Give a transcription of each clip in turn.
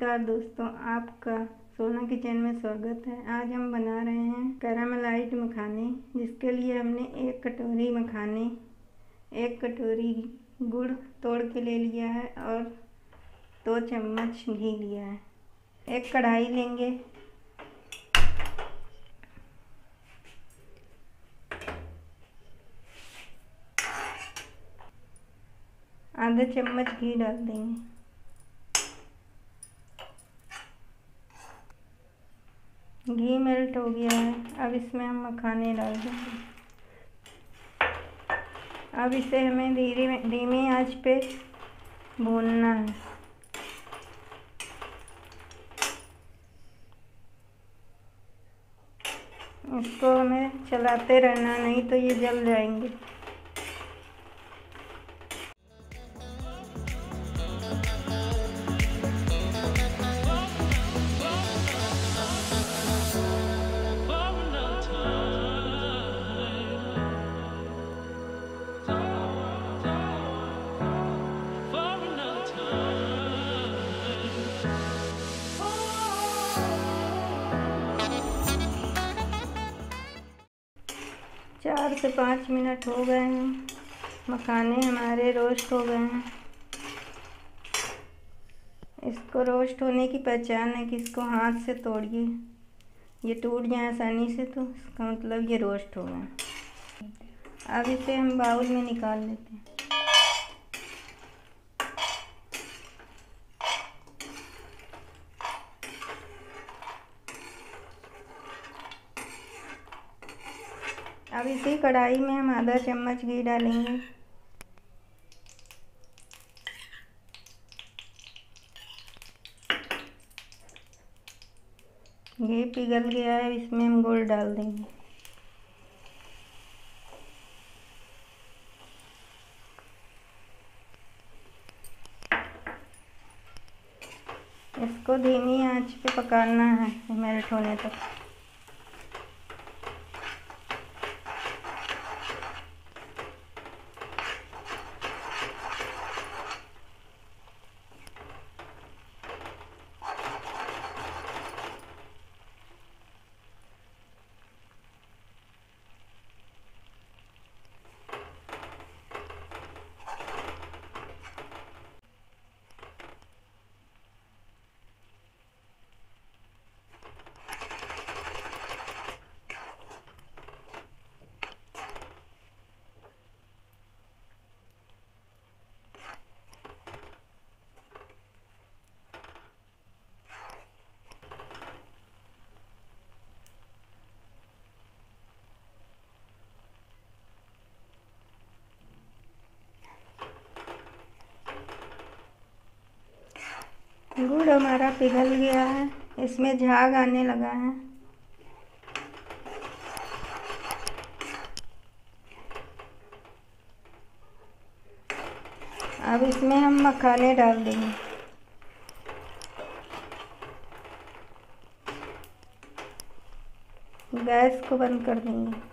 नमस्कार दोस्तों, आपका सोना किचन में स्वागत है। आज हम बना रहे हैं कैरामलाइट मखाने, जिसके लिए हमने एक कटोरी मखाने, एक कटोरी गुड़ तोड़ के ले लिया है और 2 चम्मच घी लिया है। एक कढ़ाई लेंगे, आधा चम्मच घी डाल देंगे। घी मेल्ट हो गया है, अब इसमें हम मखाने डाल देंगे। अब इसे हमें धीमी आंच पे भूनना है। इसको हमें चलाते रहना, नहीं तो ये जल जाएंगे। चार से 5 मिनट हो गए हैं, मखाने हमारे रोस्ट हो गए हैं। इसको रोस्ट होने की पहचान है कि इसको हाथ से तोड़िए, ये टूट जाए आसानी से, तो इसका मतलब ये रोस्ट हो गए। अब इसे हम बाउल में निकाल लेते हैं। अब इसी कढ़ाई में हम आधा चम्मच घी डालेंगे। घी पिघल गया है, इसमें हम गुड़ डाल देंगे। इसको धीमी आंच पे पकाना है मेल्ट होने तक। गुड़ हमारा पिघल गया है, इसमें झाग आने लगा है। अब इसमें हम मखाने डाल देंगे। गैस को बंद कर देंगे।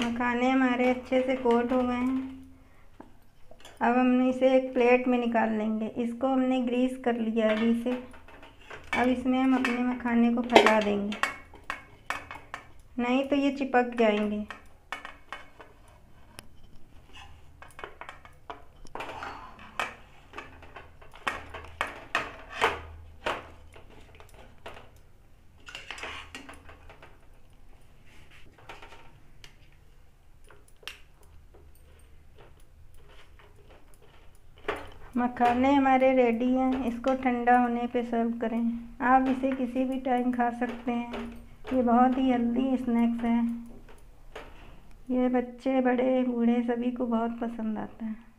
मखाने हमारे अच्छे से कोट हो गए हैं। अब हम इसे एक प्लेट में निकाल लेंगे। इसको हमने ग्रीस कर लिया घी से। अब इसमें हम अपने मखाने को फैला देंगे, नहीं तो ये चिपक जाएंगे। मखाने हमारे रेडी हैं। इसको ठंडा होने पे सर्व करें। आप इसे किसी भी टाइम खा सकते हैं। ये बहुत ही हेल्दी स्नैक्स है, ये बच्चे बड़े बूढ़े सभी को बहुत पसंद आता है।